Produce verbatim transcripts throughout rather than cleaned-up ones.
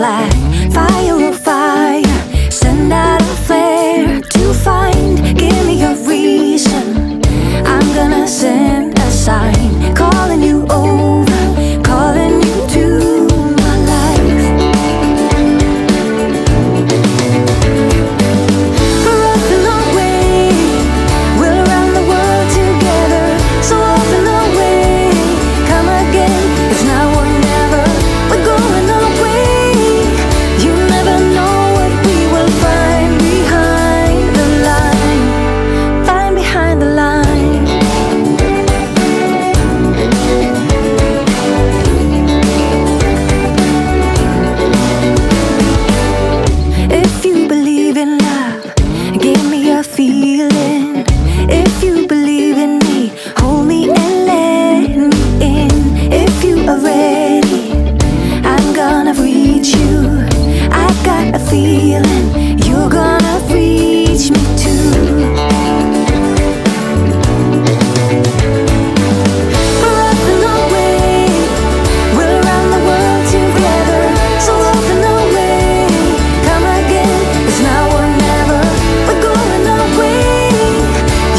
flag. Fire, oh fire, send out a flare to find. Give me a reason, I'm gonna send a sign, calling you over, calling you to my life. We're off and away, we'll around the world together. So off and away, come again, it's now or never. We're going away, you never know what we will find behind the line. Find behind the line. If you believe in love, give me a feeling. If you believe in me, hold me and let me in. If you are ready, I'm gonna reach you. I've got a feeling you're gonna reach me too. We're off and away, we're around the world together. So off and away, come again, it's now or never. We're going away,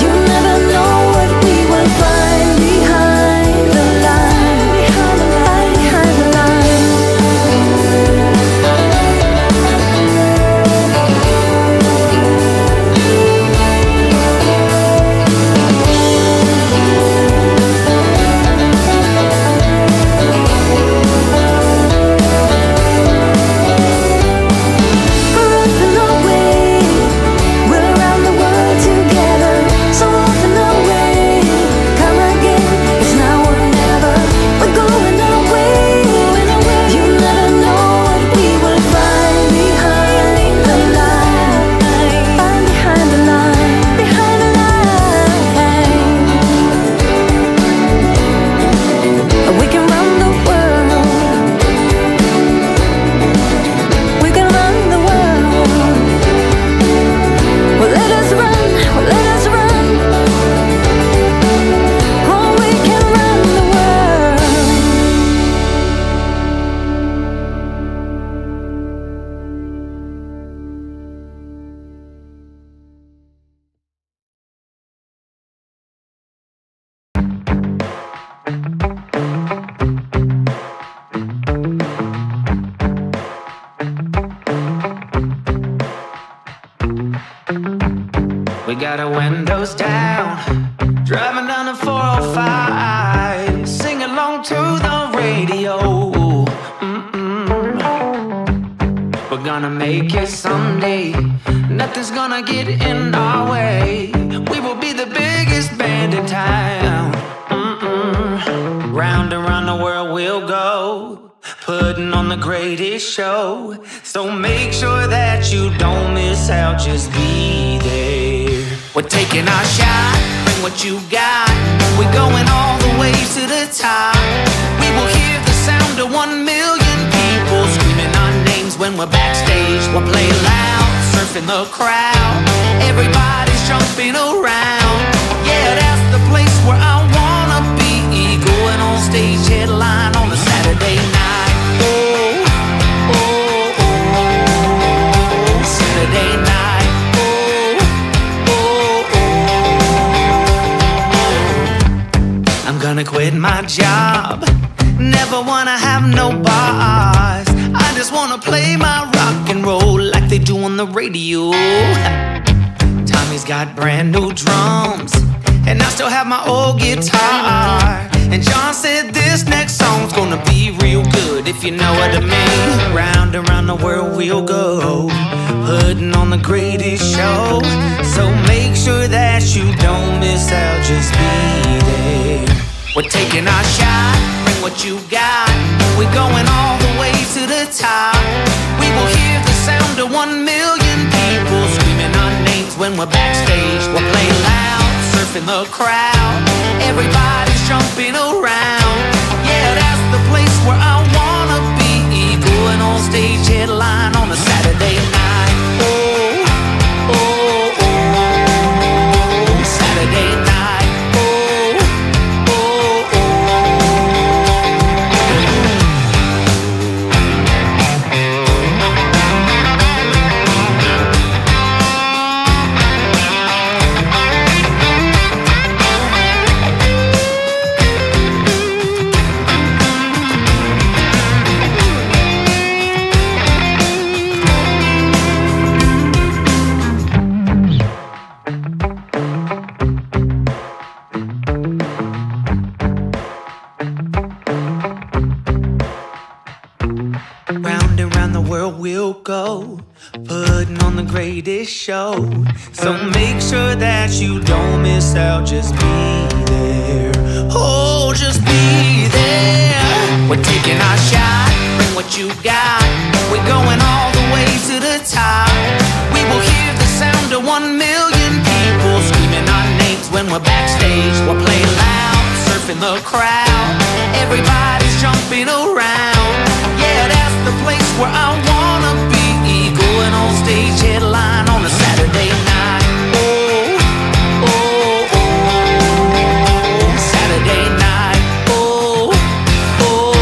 you never know what we will find behind the line. Behind the line, behind the line. We're off and away, we're around the world together. So off and away, come again, it's now or never. We're going away, you never know what we will find behind the line. Find behind the line, behind the line. We can run the world, we can run the world. Well, let us run, well, let us run. Oh, we can run the world. We got our windows down, driving down the four oh five, sing along to the radio. Mm-mm. We're gonna make it someday, nothing's gonna get in our way. We will be the biggest band in town. Mm-mm. Round and round the world we'll go, putting on the greatest show. So make sure that you don't miss out, just be there. We're taking our shot, bring what you got. We're going all the way to the top. We will hear the sound of one million people screaming our names when we're backstage. We'll play loud, surfing the crowd. Everybody's jumping around. Yeah, that's the place where I wanna be. Going on stage, headline on a Saturday night. Oh, oh, oh, oh, Saturday night. Gonna quit my job, never wanna have no boss. I just wanna play my rock and roll like they do on the radio. Tommy's got brand new drums, and I still have my old guitar. And John said this next song's gonna be real good, if you know what I mean. Round and round the world we'll go, putting on the greatest show. So make sure that you don't miss out, just be there. We're taking our shot, bring what you got. We're going all the way to the top. We will hear the sound of one million people screaming our names when we're backstage. We'll play loud, surfing the crowd. Everybody's jumping around. Yeah, that's the place where I wanna be. Going on stage, headline on a Saturday night. Oh, oh, oh, oh, Saturday night. Oh, show. So make sure that you don't miss out, just be there. Oh, just be there. We're taking our shot, bring what you got. We're going all the way to the top. We will hear the sound of one million people screaming our names when we're backstage. We'll play loud, surfing the crowd. Everybody's jumping around. Yeah, that's the place where I wanna be. Going on stage, headline on a Saturday night. Oh, oh, oh, Saturday night. Oh, oh, oh.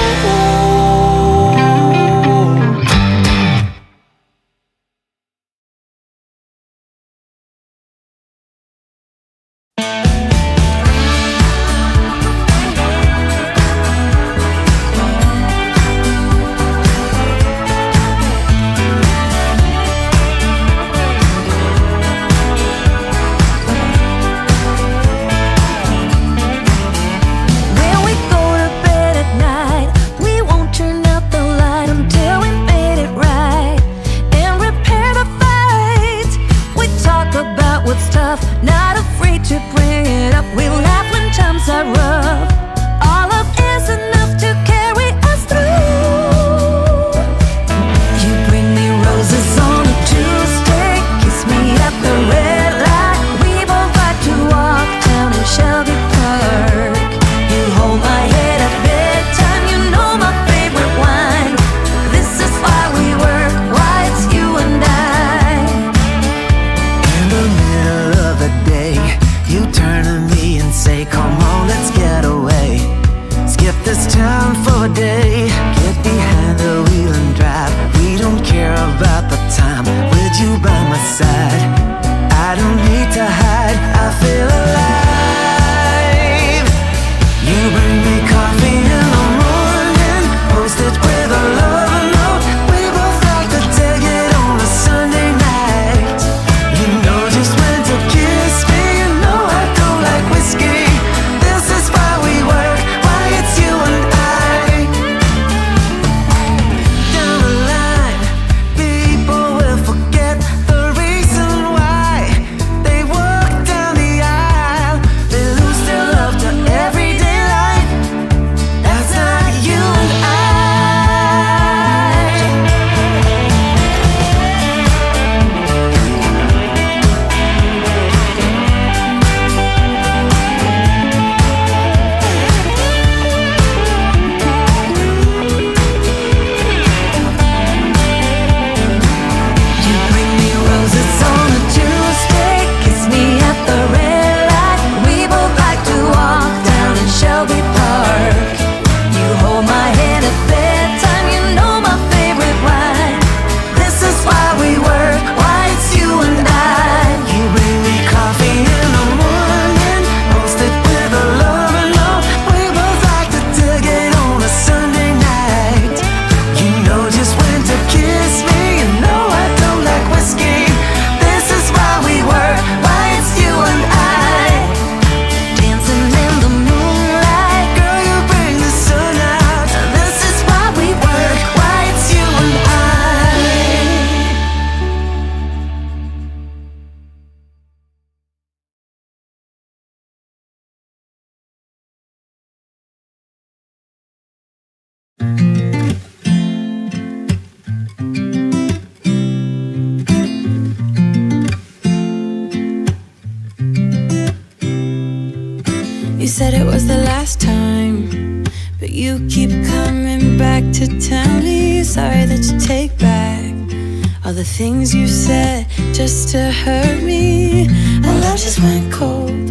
The things you said just to hurt me. My love just went cold,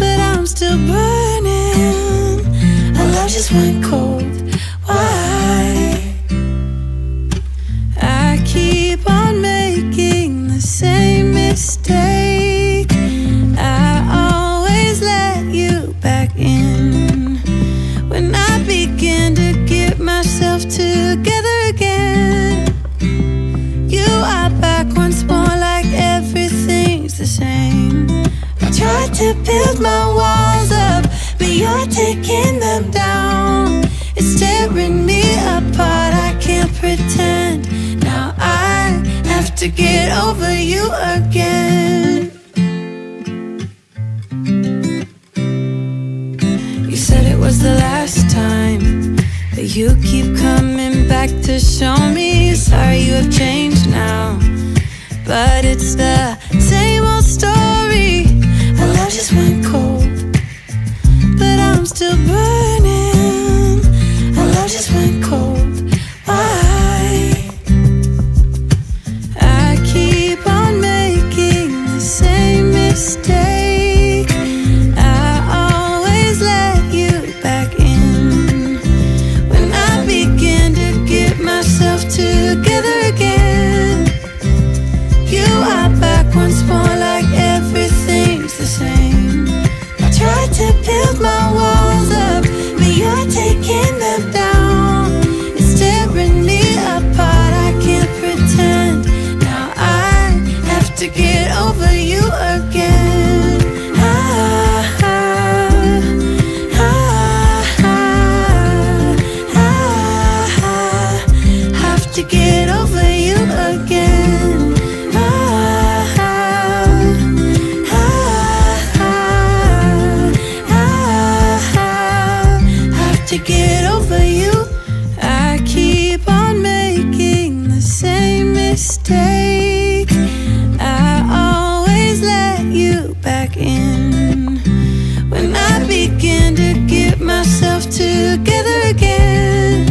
but I'm still burning. My love just went cold. Why? I keep on making the same mistake. I always let you back in when I begin to get myself together again. Once more, like everything's the same. I tried to build my walls up, but you're taking them down. It's tearing me apart, I can't pretend. Now I have to to get over you again. You said it was the last time that you keep coming back to show me. Sorry you have changed now, but it's the same old story. Our love just went cold, but I'm still burning. Our love just went cold. Why? I keep on making the same mistake. I always let you back in when I begin to get myself together again. Once more, like everything's the same. I try to build my walls up, but you're taking them down. It's tearing me apart, I can't pretend. Now I have to get over you again. ah, ah, ah, ah, ah, ah. Have to get over you again. To get over you, I keep on making the same mistake. I always let you back in when I begin to get myself together again.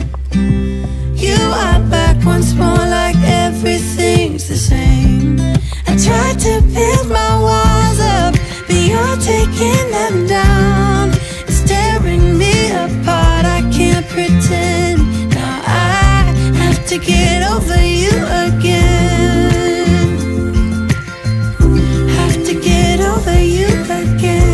You are back once more, like everything's the same. I tried to build my walls up, but you're taking them down. It's tearing me apart, pretend. Now I have to get over you again. Have to get over you again.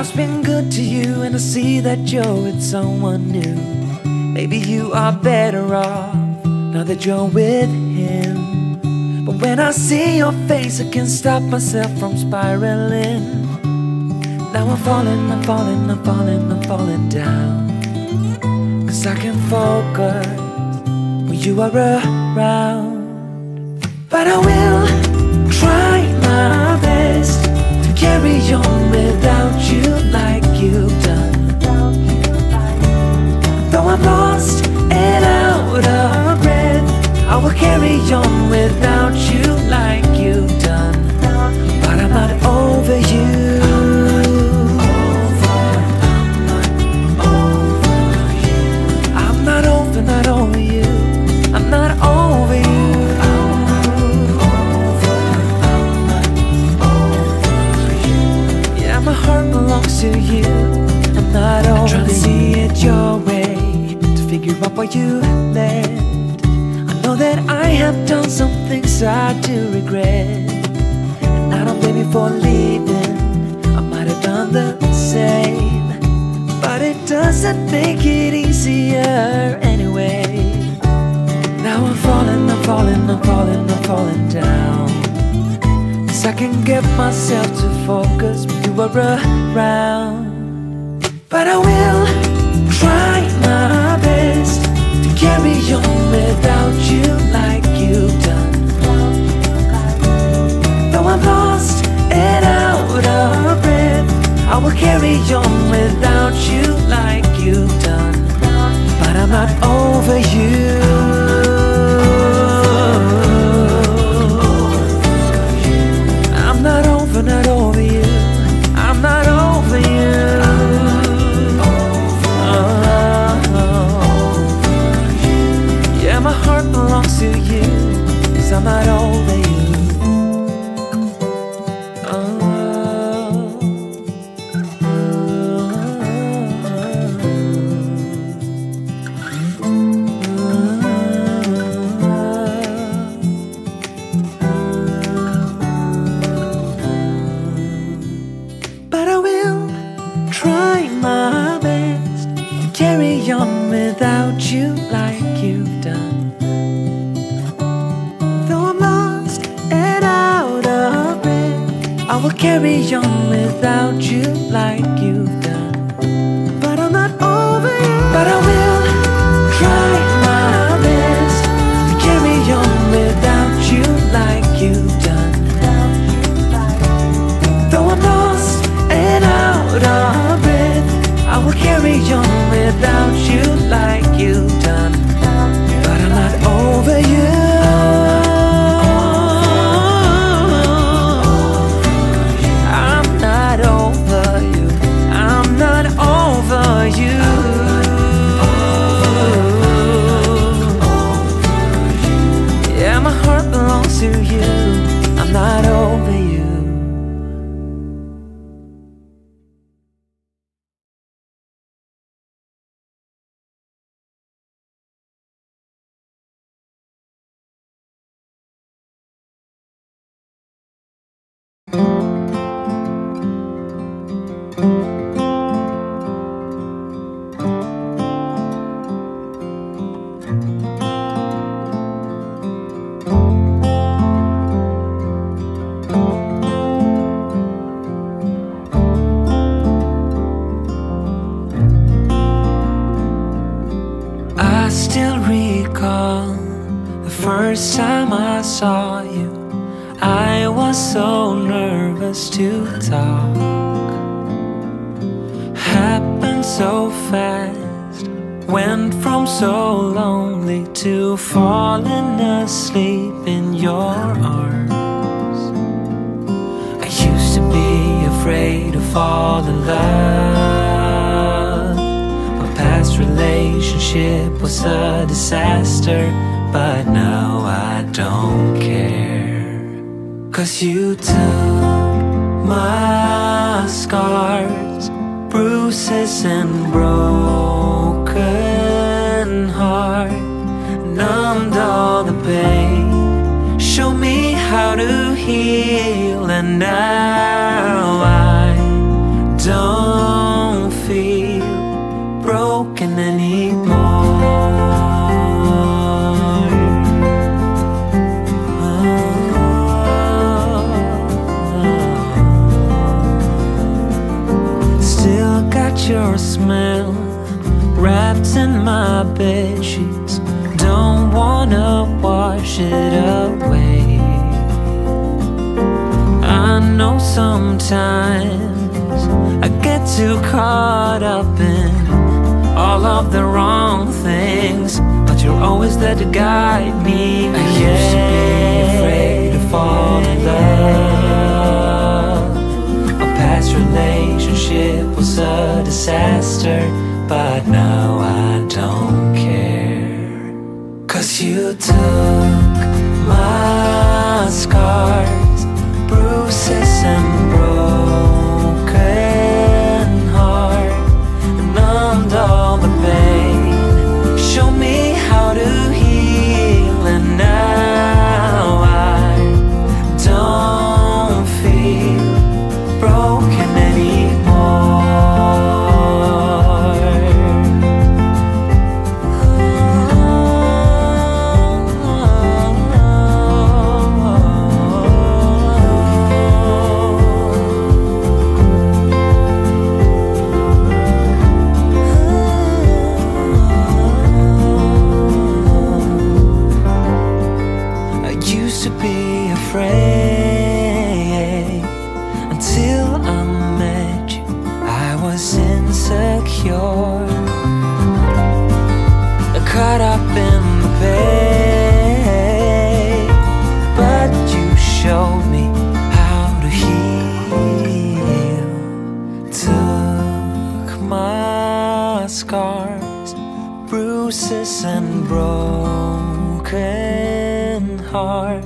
Life's been good to you, and I see that you're with someone new. Maybe you are better off now that you're with him. But when I see your face, I can't stop myself from spiraling. Now I'm falling, I'm falling, I'm falling, I'm falling down, 'cause I can't focus when you are around. But I will try my best, carry on without you like you've done. Though I'm lost and out of breath, I will carry on without you like you've done. But I'm not over you. I'm not over you. I'm not over, not over you. I'm not over you. My heart belongs to you. I'm not over you. I'm trying to see it your way, to figure out why you left. I know that I have done some things I do regret, and I don't blame you for leaving. I might have done the same, but it doesn't make it easier anyway. Now I'm falling, I'm falling, I'm falling, I'm falling down, 'cause I can get myself to focus when you are around. But I will try my best to carry on without you like you've done. Though I'm lost and out of breath, I will carry on without you like you've done. But I'm not over you. I'm not over you. I'm not over you. I'm not over you. Yeah, my heart belongs to you, 'cause I I will carry on without you like you've done. But I'm not over you. But I will try my best to carry on without you like you've done. Though I'm lost and out of breath, I will carry on without you like you've done. But I'm not over you. To you, I'm not over you. First time I saw you, I was so nervous to talk. Happened so fast, went from so lonely to falling asleep in your arms. I used to be afraid to fall in love. My past relationship was a disaster, but now I don't care. 'Cause you took my scars, bruises and broken heart, numbed all the pain, showed me how to heal. And now I don't feel broken anymore. Your smell wrapped in my bedsheets, don't wanna wash it away. I know sometimes I get too caught up in all of the wrong things, but you're always there to guide me. I yeah. used to be afraid to fall in love. Our past relationship was a disaster, but now I don't care. 'Cause you took my scars, bruises and broken heart, and numbed all the pain, showed me how to heal. And now I don't feel broken anymore. Caught up in the pain, but you showed me how to heal. Took my scars, bruises and broken heart,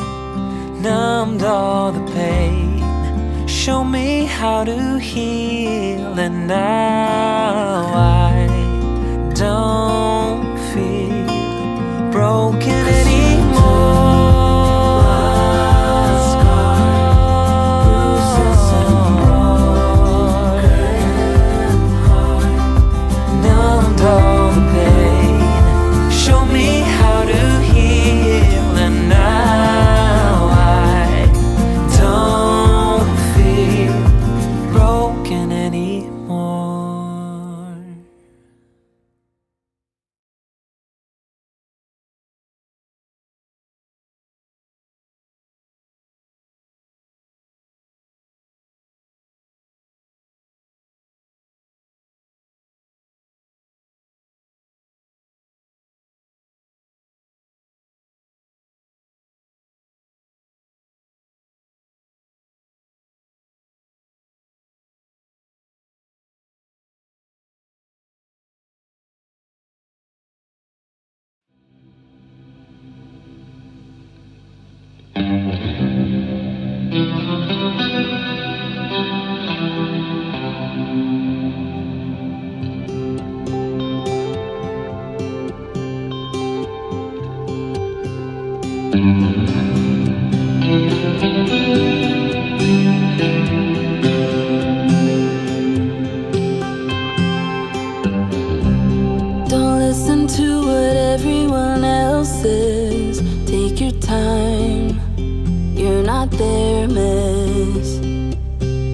numbed all the pain, showed me how to heal. And now I don't feel broken anymore. Now I don't feel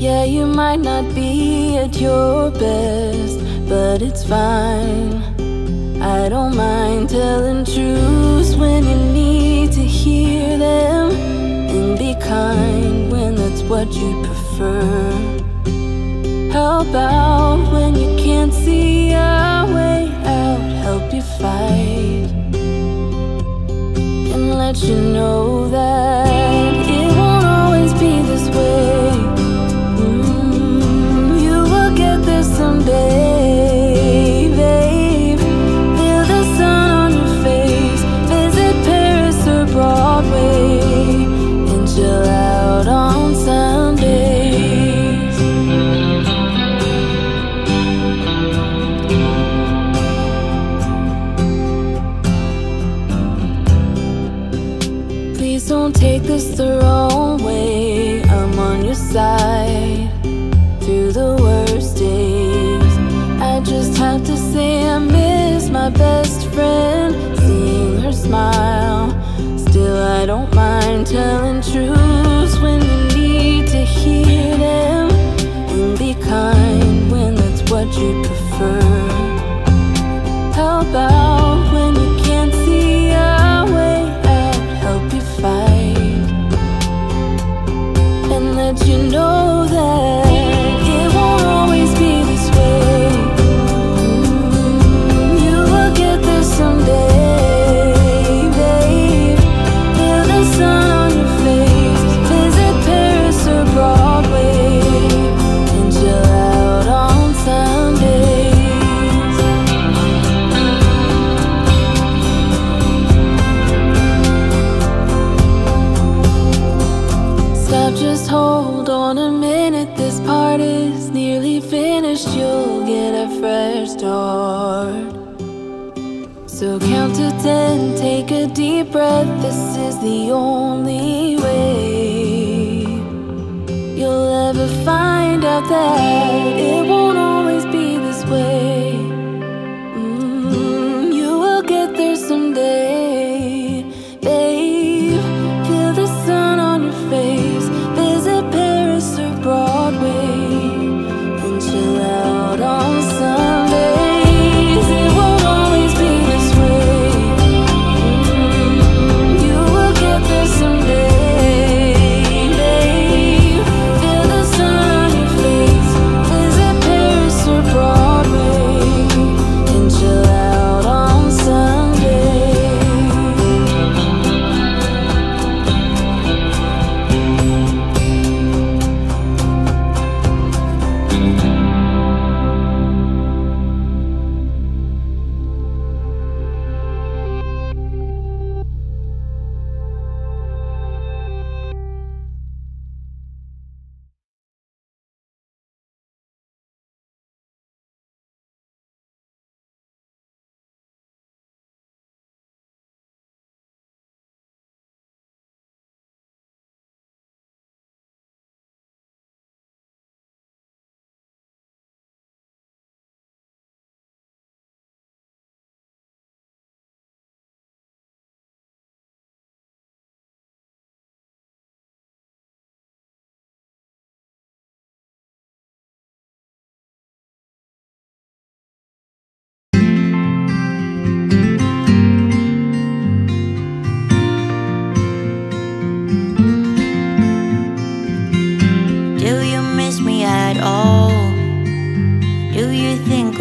Yeah, you might not be at your best, but it's fine. I don't mind telling truths when you need to hear them, and be kind when that's what you prefer. Help out when you can't see a way out, help you fight, and let you know that it won't always be this way. Mm-hmm. You will get there someday. Don't take this the wrong way, I'm on your side through the worst days. I just have to say I miss my best friend, seeing her smile. Still I don't mind telling truths when you need to hear them, and be kind when that's what you prefer. Help out when you can't see our way out, help you fight, and let you know that it won't always be this way. Mm-hmm. You will get there someday, babe. Feel the sun on your face, visit Paris or Broadway, and chill out on Sunday. Just hold on a minute, this part is nearly finished. You'll get a fresh start. So count to ten, take a deep breath. This is the only way you'll ever find out that it won't always be this way. Mm, you will get there someday, babe. Feel the sun on your face.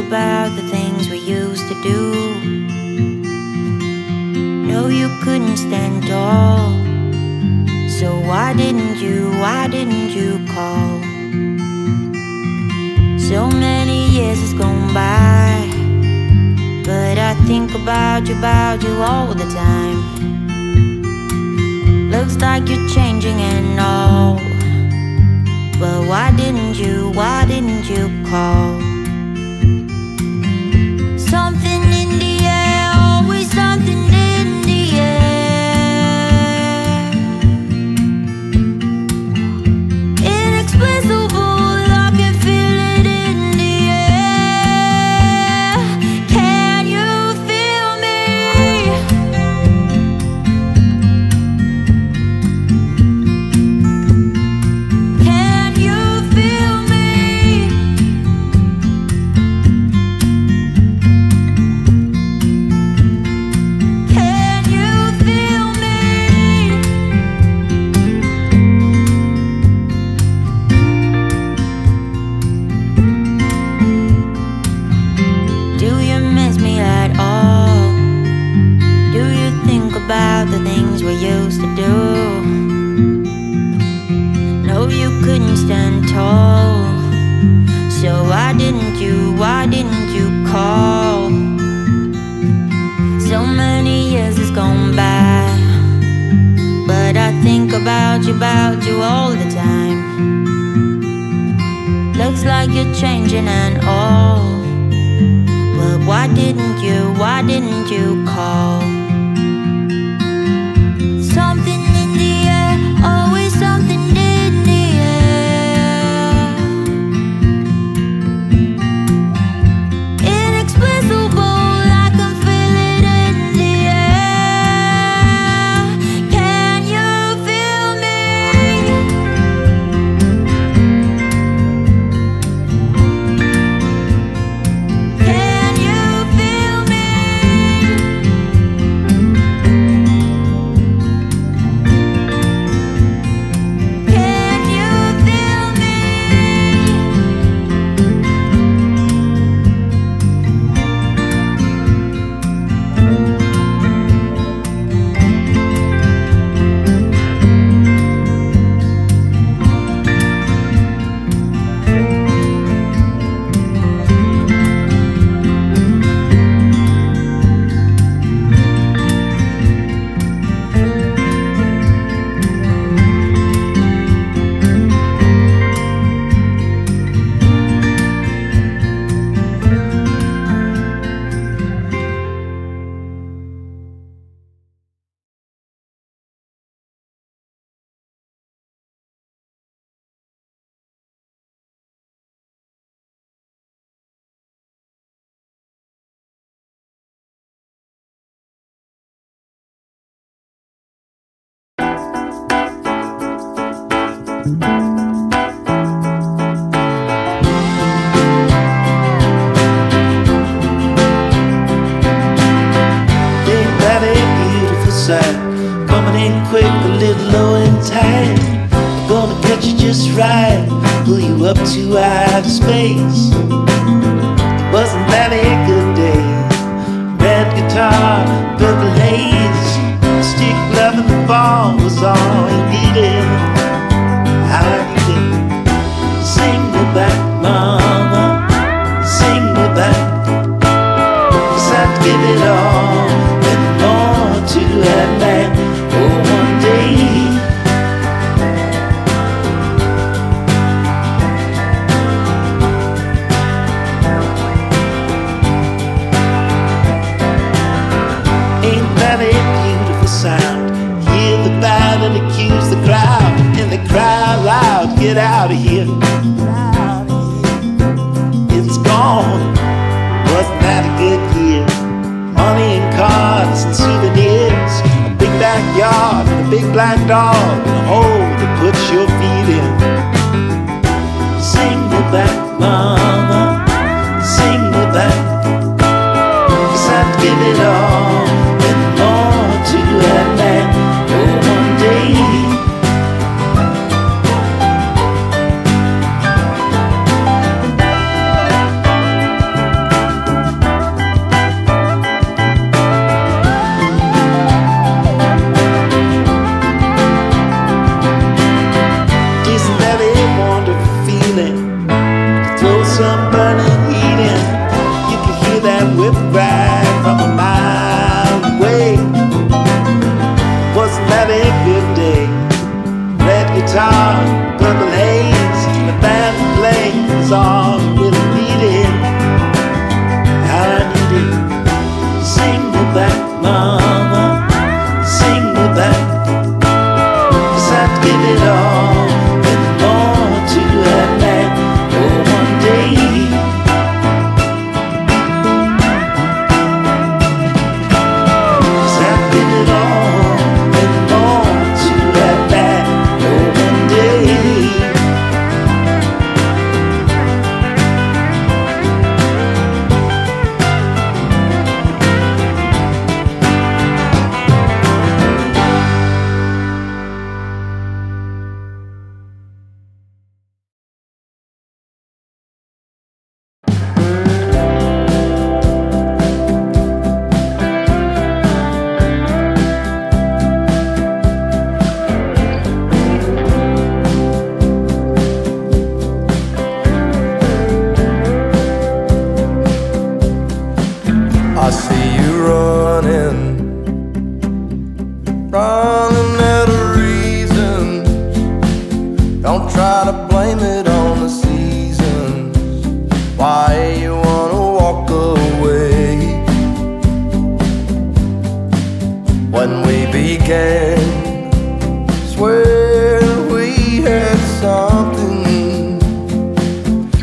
About the things we used to do. No, you couldn't stand tall, so why didn't you, why didn't you call? So many years has gone by, but I think about you, about you all the time. Looks like you're changing and all, but why didn't you, why didn't you call? Something in the air, always something in the air. Inexplicable, I can feel it in the air. Can you feel me? Can you feel me? couldn't stand tall. So why didn't you, why didn't you call? So many years has gone by, but I think about you, about you all the time. Looks like you're changing and all, but why didn't you, why didn't you call? Something in the air, always something in the air. Inexplicable, I can feel it in the air. Can you feel me? Can you feel me? Why you wanna walk away? When we began, swear we had something,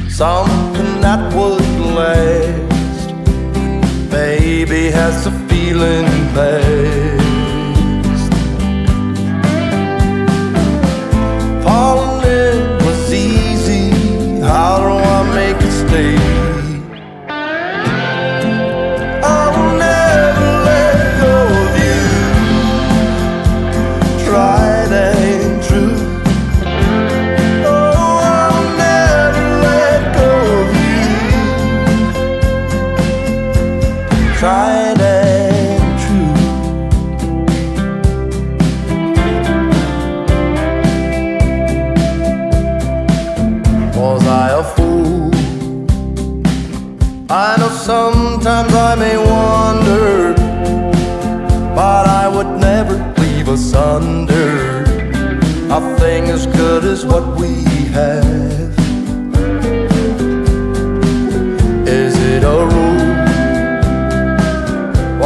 something that would last. Baby has a feeling bad. Tried and true. Was I a fool? I know sometimes I may wonder, but I would never leave us under a thing as good as what we have. Is it a rule?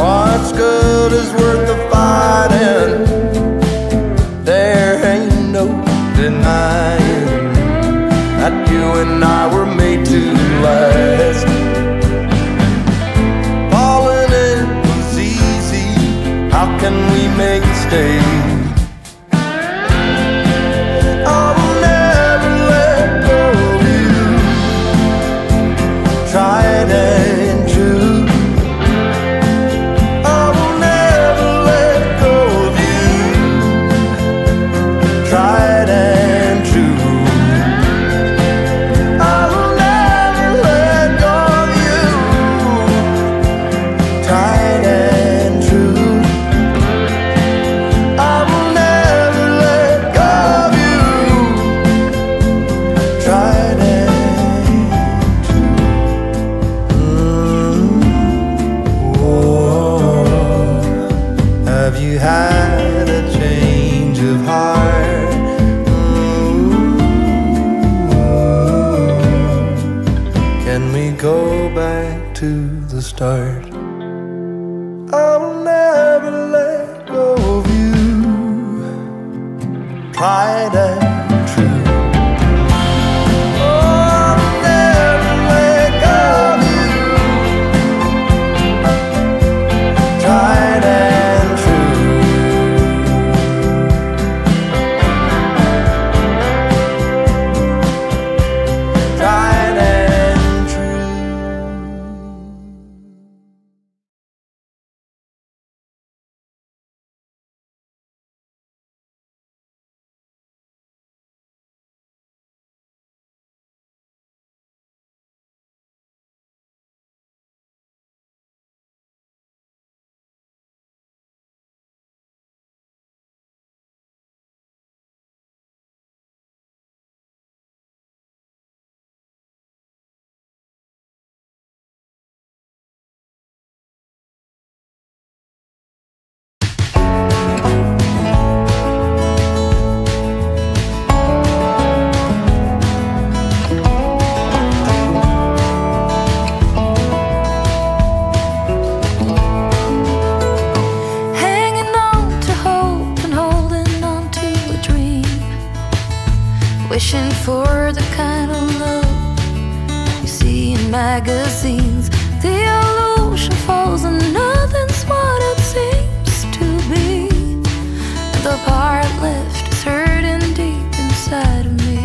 What's good is worth the fighting. There ain't no denying that you and I were made to last. Falling in was easy. How can we make it stay? You had a change of heart. Ooh, can we go back to the start? I will never let go of you. Tried and true. Wishing for the kind of love you see in magazines. The illusion falls and nothing's what it seems to be. And the part left is hurting deep inside of me.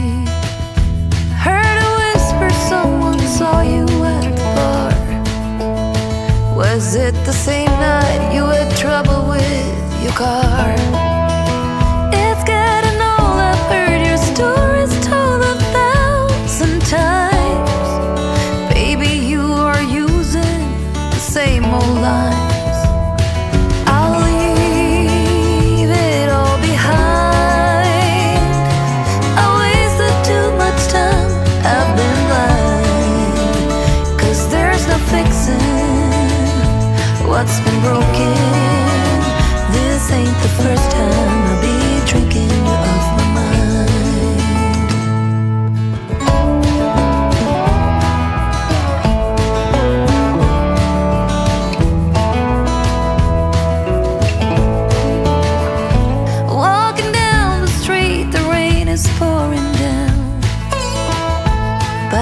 I heard a whisper, someone saw you at a bar. Was it the same night you had trouble with your car? What's been broken? This ain't the first time I'll be drinking you off my mind.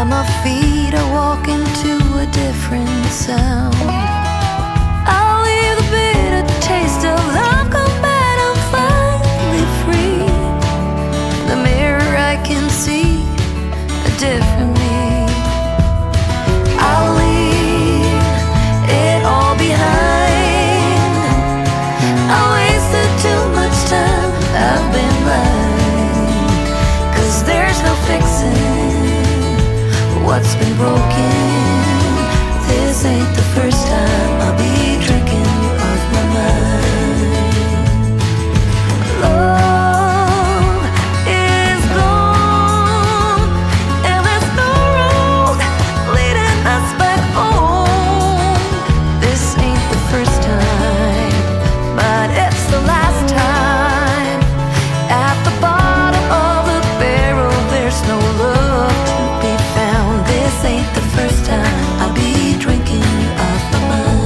Now my feet are walking to a different sound. I'll leave the bitter taste of love, come back, I'm finally free. In the mirror I can see a different me. I'll leave it all behind. I wasted too much time, I've been blind. Cause there's no fixing what's been broken. This ain't the first time I'll be drinking you off my mind. Love is gone, and there's no road leading us back home. This ain't the first time, but it's the last time. At the bottom of the barrel, there's no love. This ain't the first time I'll be drinking you off my mind.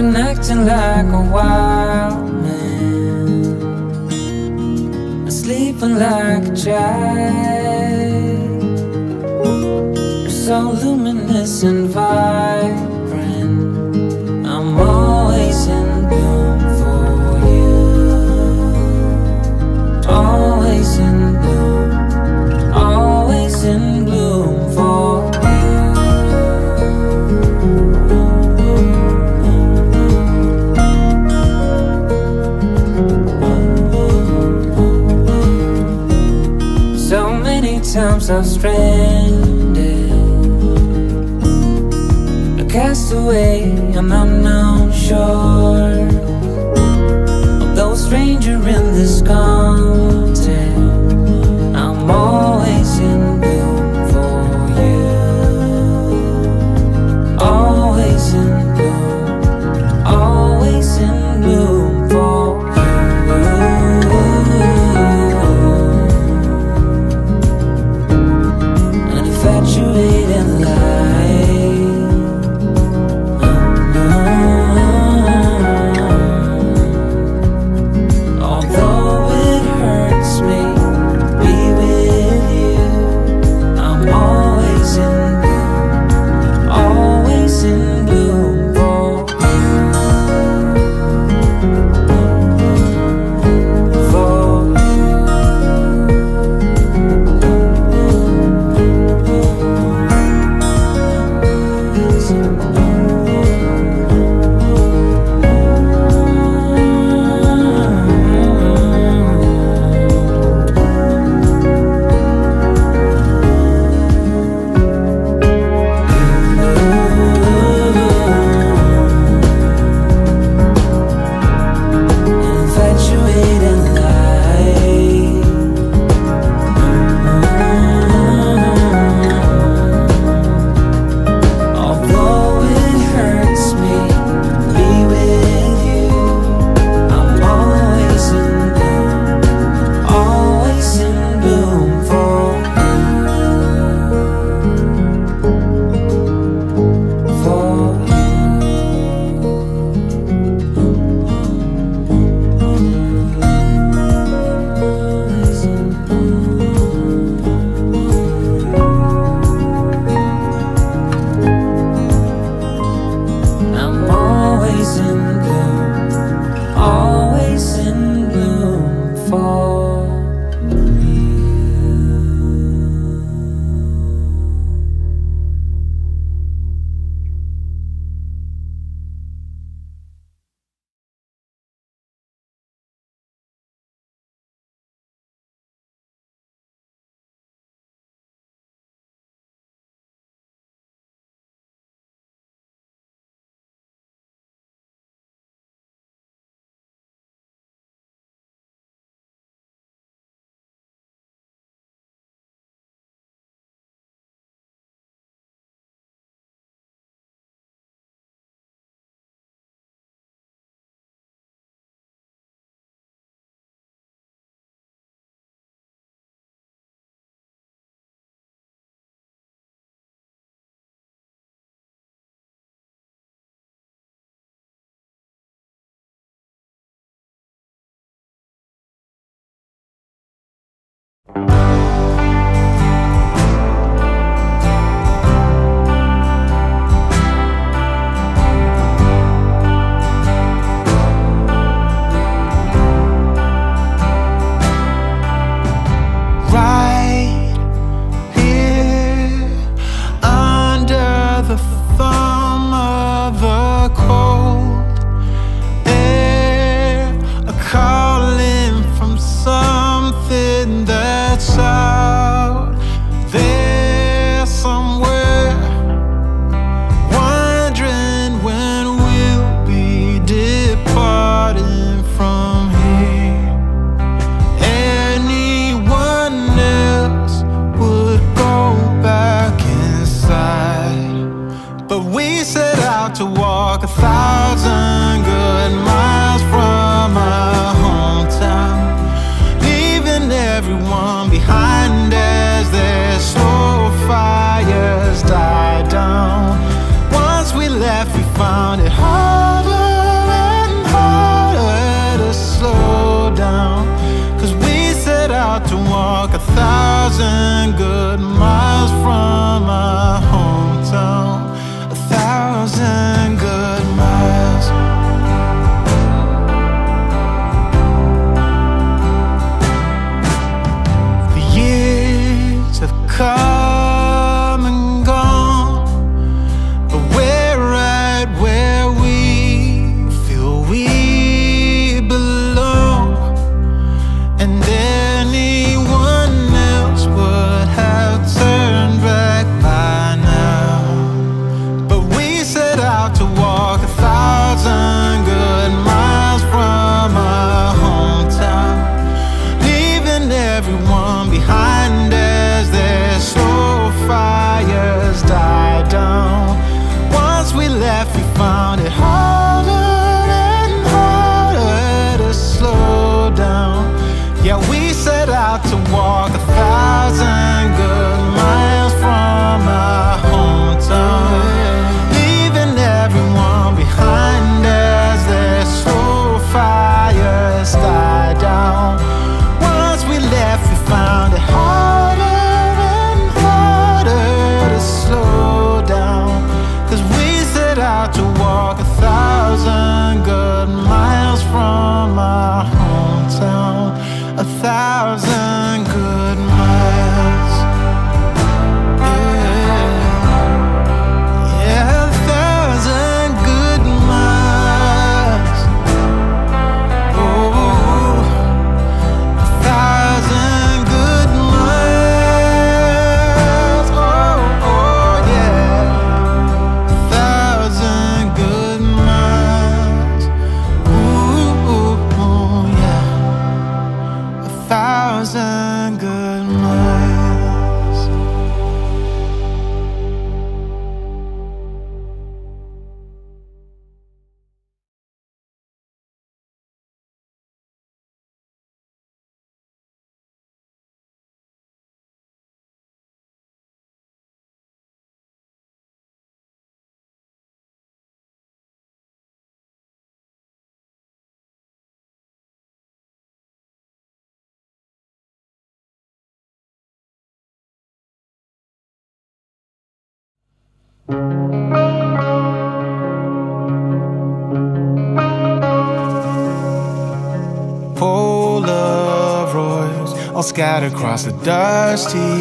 been acting like a wild man, sleeping like a child. You're so luminous and vibrant, I'm always in bloom for you. Always in bloom, always in bloom for you. Times I've stranded, a castaway, an unknown shore. Although stranger in this content, I'm always in bloom for you. Always in bloom, always in bloom for you. Found it harder thousand good miles from my hometown, a thousand good miles. The years have come and gone, but we're right where we feel we belong, and we found it harder and harder to slow down. Yeah, we set out to walk a thousand good miles from our hometown, leaving everyone behind as their slow fires die down. Once we left, we found it harder and harder to slow down, 'cause we out to walk a thousand good miles from my hometown, a thousand good miles. Yeah, yeah, a thousand good miles. Oh, a thousand good miles. Oh, oh yeah, a thousand. Thousand good miles. Polaroids all scattered across the dusty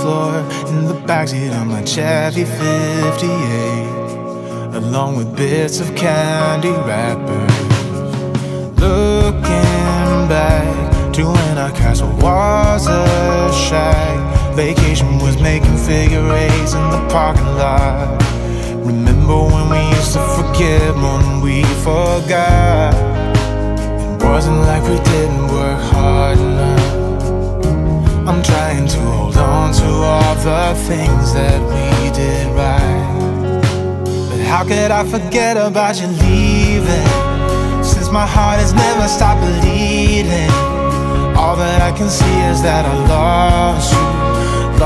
floor. In the backseat of my Chevy fifty-eight, along with bits of candy wrappers. Looking back to when our castle was a shack. Vacation was making figure eights in the parking lot. Remember when we used to forgive when we forgot? It wasn't like we didn't work hard enough. I'm trying to hold on to all the things that we did right, but how could I forget about you leaving? Since my heart has never stopped bleeding, all that I can see is that I lost you.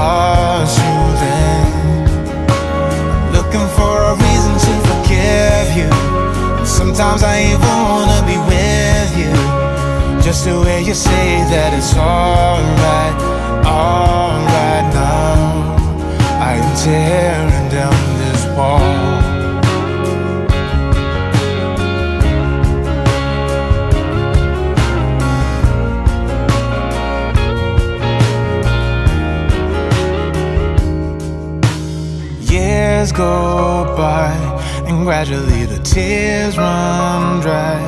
Lost you then. I'm looking for a reason to forgive you, and sometimes I even wanna be with you. Just the way you say that it's alright, alright now. I am tearing down this wall. Go by and gradually the tears run dry,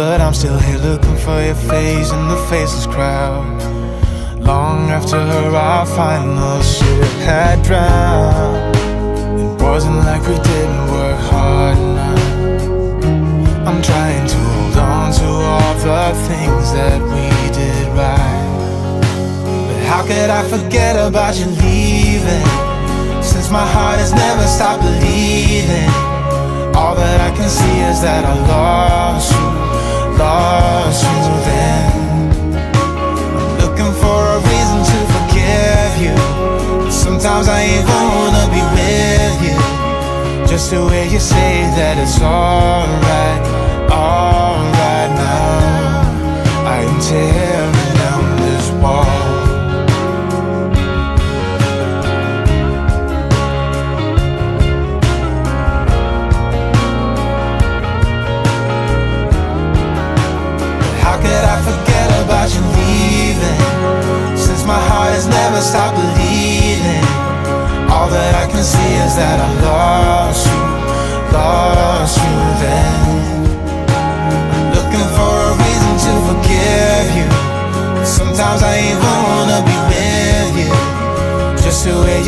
but I'm still here looking for your face in the faceless crowd. Long after our final ship had drowned, it wasn't like we didn't work hard enough. I'm trying to hold on to all the things that we did right, but how could I forget about you leaving? Since my heart has never stopped bleeding, all that I can see is that I lost you, lost you then. I'm looking for a reason to forgive you, but sometimes I even wanna be with you. Just the way you say that it's alright, alright now. I am tearing down this wall.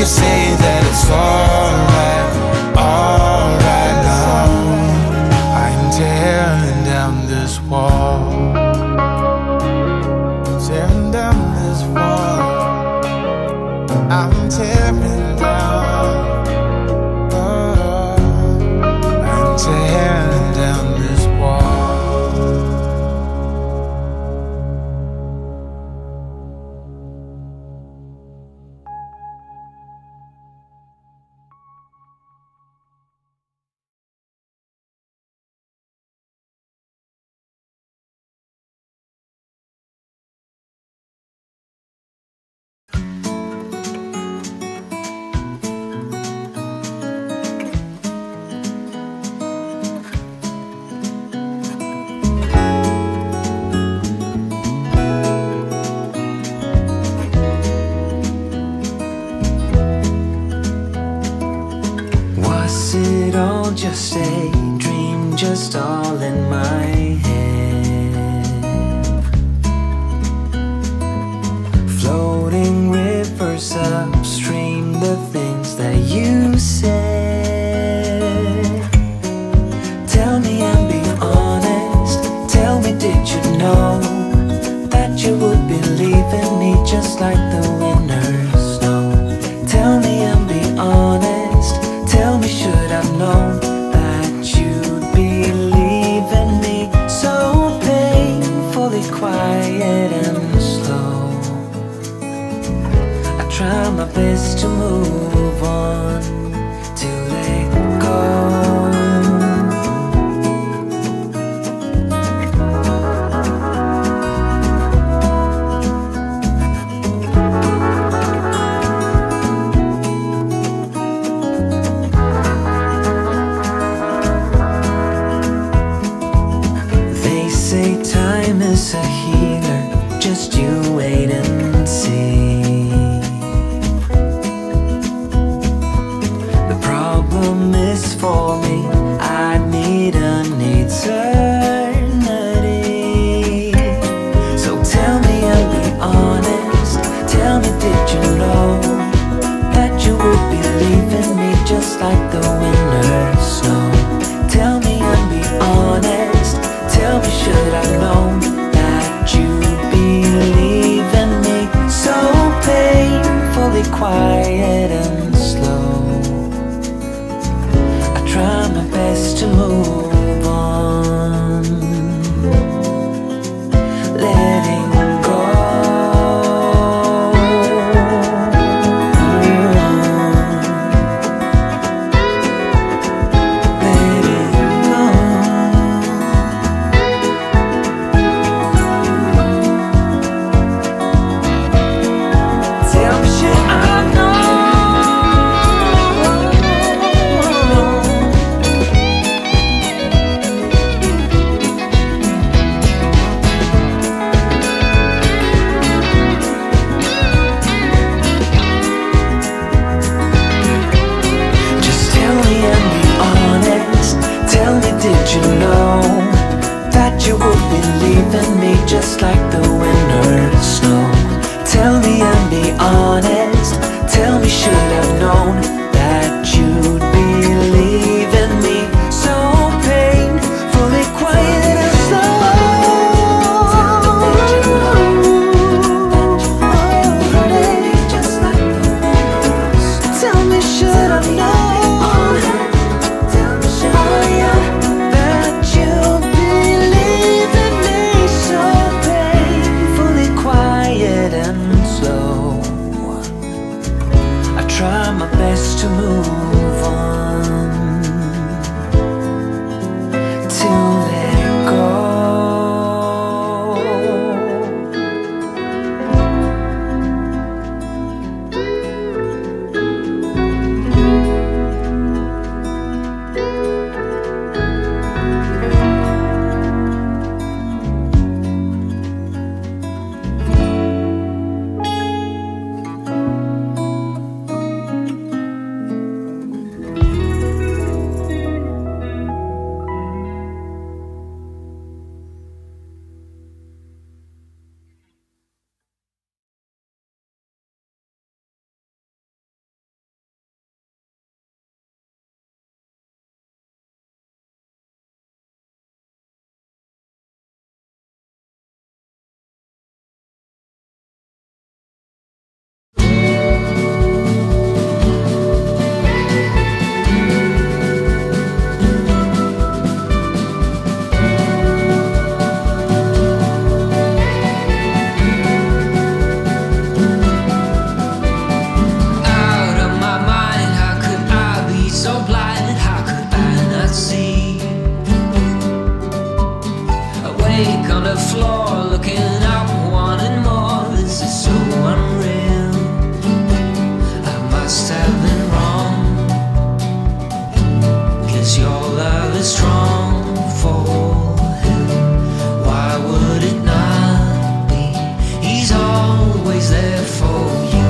can say that it's alright, alright now. I'm tearing down this wall, tearing down this wall, I'm tearing down, oh, I'm tearing down this wall. Just a dream, just all in my head. Floating rivers upstream, the things that you said. Tell me and be honest, tell me did you know that you would be leaving me just like the winter snow? Tell me and be honest, tell me should I've known that you'd be leaving me so painfully quiet and slow. I try my best to move on, to let go. A healer, just you wait and see. The problem is for me, I need an eternity. So tell me and be honest, tell me did you know that you would be leaving me just like the winter snow? Tell me and be honest, tell me should I know? Quiet and slow, I try my best to move on, letting go. Letting go. Tell me shit I just like the winter snow. Tell me and be honest, tell me should I've known that you'd be leaving me so painfully quiet and slow. Tell me should I've known. Slow. floor, looking up, wanting more. This is so unreal. I must have been wrong. Guess your love is strong for him. Why would it not be? He's always there for you.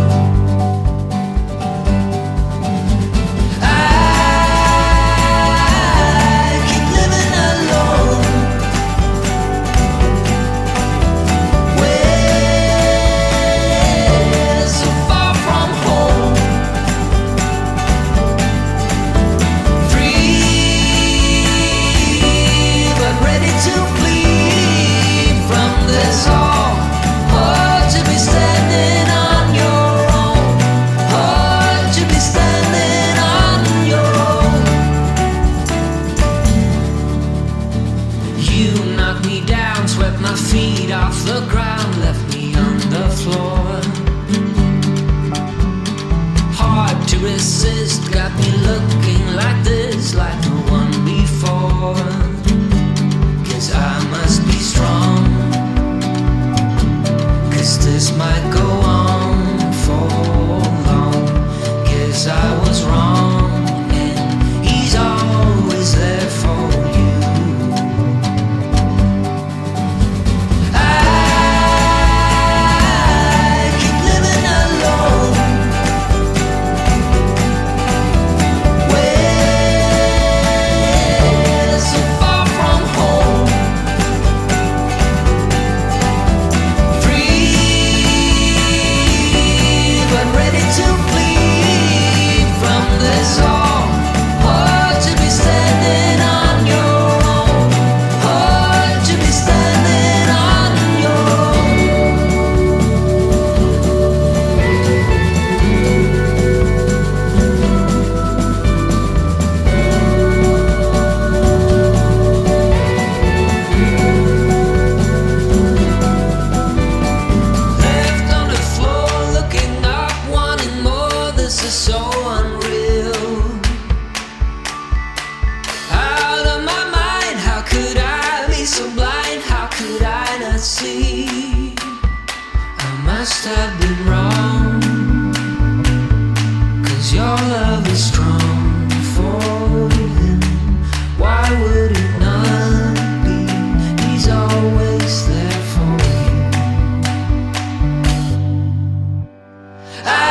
Off the ground, left me on the floor. Hard to resist, got me looking like this, like no one before. Guess I must be strong, 'cause this might go on for long. Guess I was wrong, and he's always there for me. See, I must have been wrong, 'cause your love is strong for him. Why would it not be? He's always there for you. I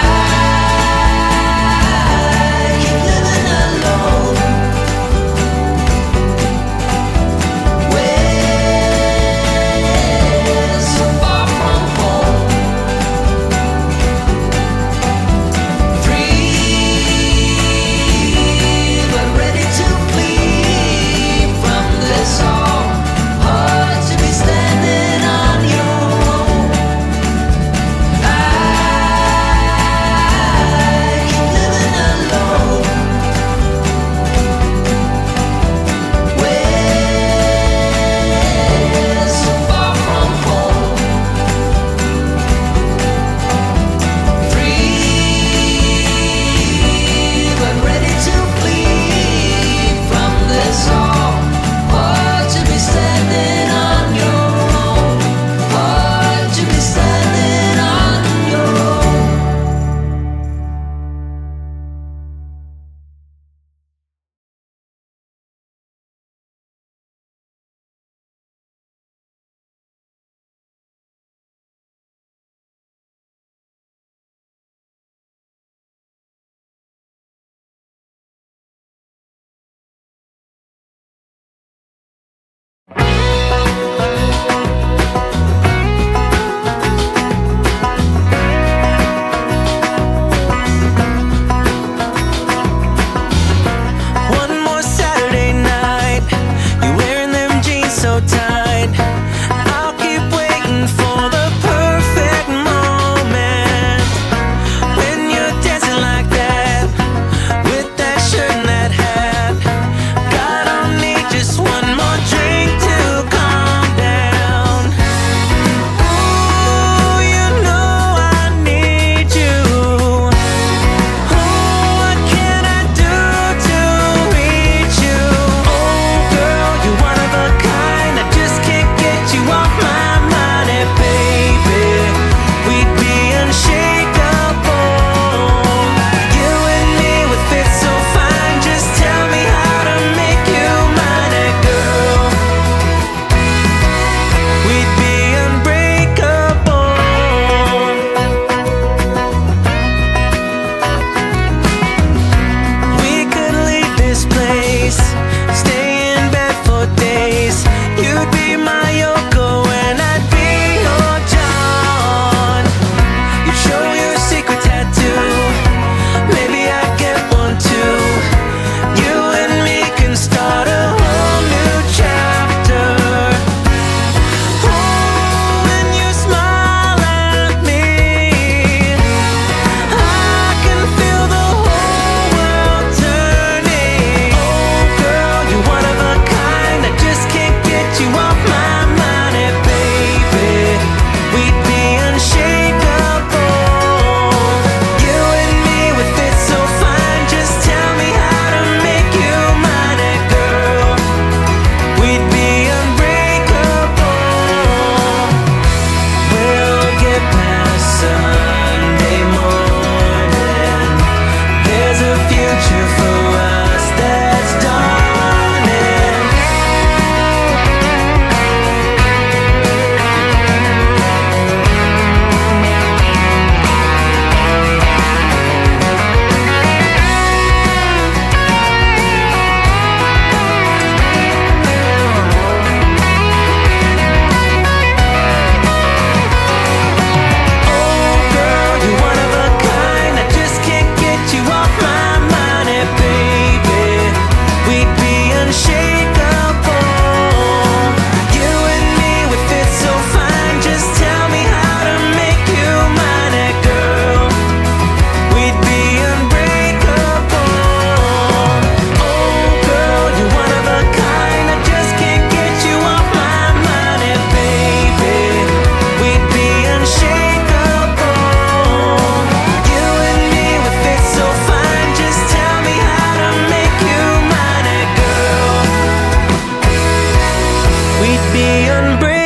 You'd be my Yoko and I'd be your John. You'd show your secret tattoo. Maybe I get one too. You and me can start a whole new chapter. Oh, when you smile at me, I can feel the whole world turning. Oh girl, you're one of a kind. I just can't get you off my mind. And baby, we'd be unshakable. You and me would fit so fine. Just tell me how to make you mine. And girl, we'd be unbreakable. We'll get past Sunday morning. There's a future for us that's dawning. Oh girl, you're one of a kind. I just can't get you off my mind. And baby, we'd be unshakable. You and me would fit so fine. Just tell me how to make you mine. And girl, we'd be unbreakable. Oh girl, you're one of a kind. I just can't get you off my mind. And baby, we'd be unshakable. You and me would fit so fine. Just tell me how to make you mine. And girl, we'd be unbreakable.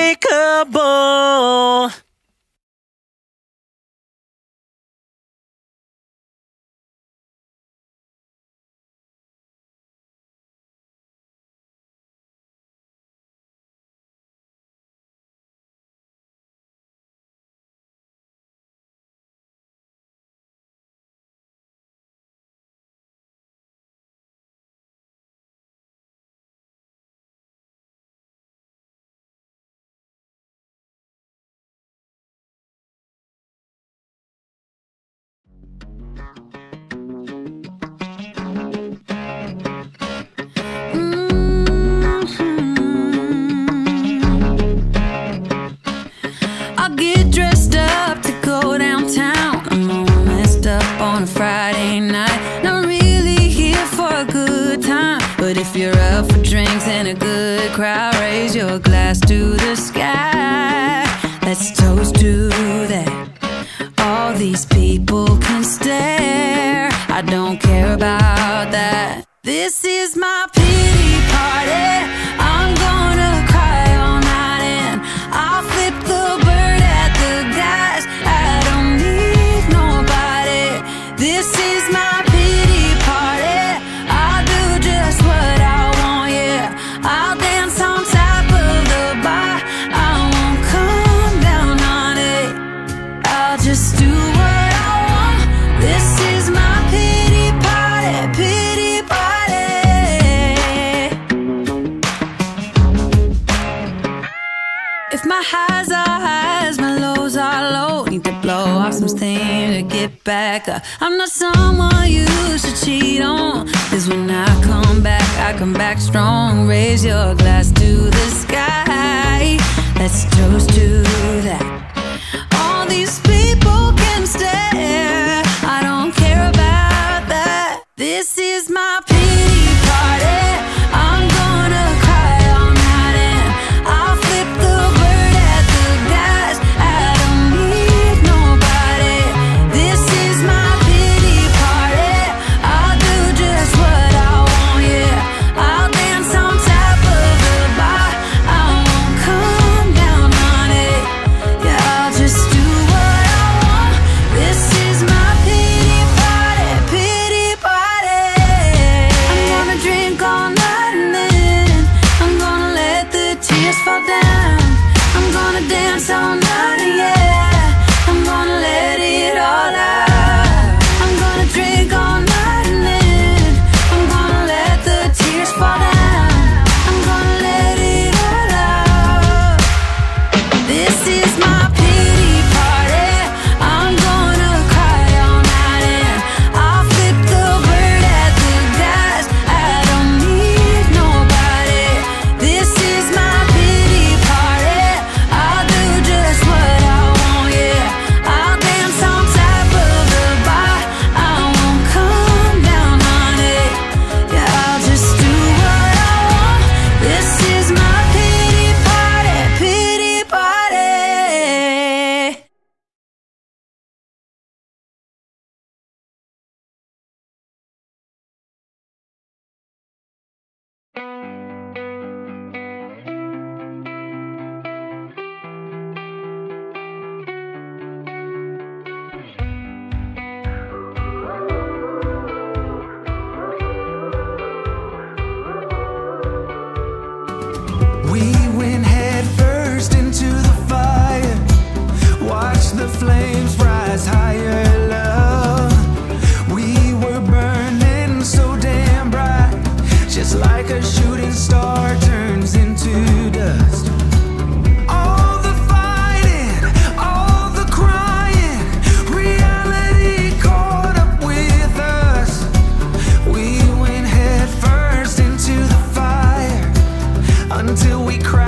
I get dressed up to go downtown. I'm all messed up on a Friday night. And I'm really here for a good time. But if you're up for drinks and a good crowd, raise your glass to the sky. Let's toast to that. All these people can stare. I don't care about that. This is my pity party. I'm gonna cry all night and I'll flip the bird at the guys. I don't need nobody. This is my pity party. I'll do just what I want, yeah. I'll dance on top of the bar. I won't come down on it. I'll just do what I want. This is my pity party, pity party. If my highs are highs, my lows are low. Need to blow off some steam to get back up. I'm not someone you should cheat on. 'Cause when I come back, I come back strong. Raise your glass to the sky. Let's toast to that. All these people can stare. I don't care about that. This is my pity party. I'm gonna cry all night and I'll flip the bird at the guys. I don't need nobody. This is my pity party. I'll do just what I want, yeah. I'll dance on top of the bar.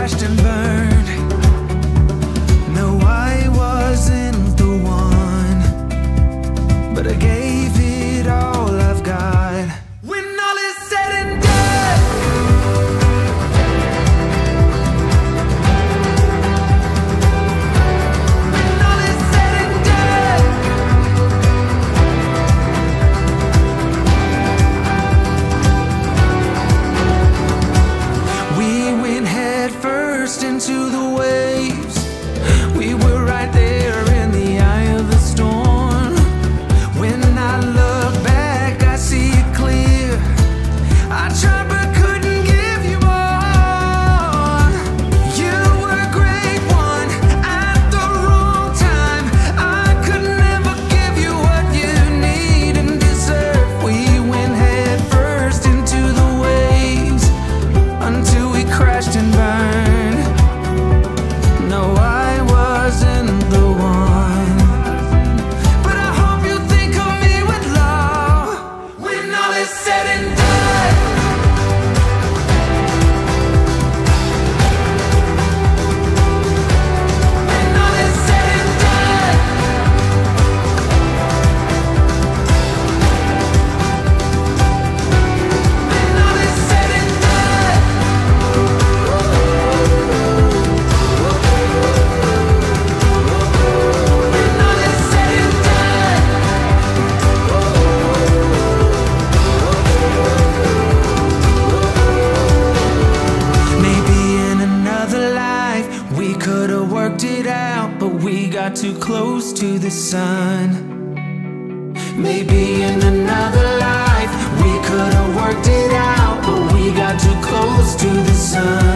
crashed and burned. No, I wasn't the one, but I gave it all I've got. When all is said and done, when all is said and done, we went head first into the waves. We were right there in the eye of the storm. When I look back, I see it clear. I tried but couldn't give you more. You were a great one at the wrong time. I could never give you what you need and deserve. We went head first into the waves until we crashed and burned. No, I it out, but we got too close to the sun. Maybe in another life we could have worked it out, but we got too close to the sun.